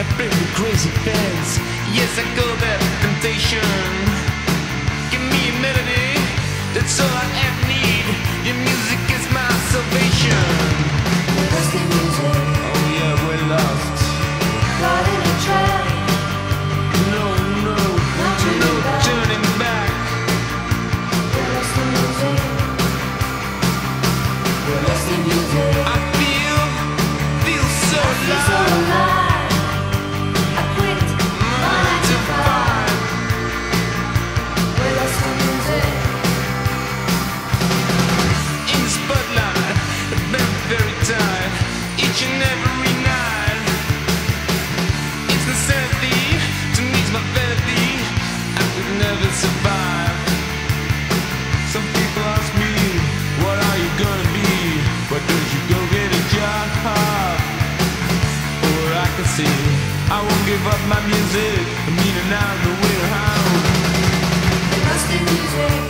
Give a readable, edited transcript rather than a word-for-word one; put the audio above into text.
I play with crazy fans. Yes, I call that temptation. Give me a melody, that's all I ever need. Your music is my salvation. Lost in music. Oh yeah, we're lost. Caught in a trap. No, no, no turning back. We're lost in music. We're lost in music. I feel so alive. Each and every night, it's the sanity to meet my therapy. I could never survive. Some people ask me, what are you gonna be? Why don't you go get a job? Or I can say, I won't give up my music. I mean, and I'm the way around. Lost in music.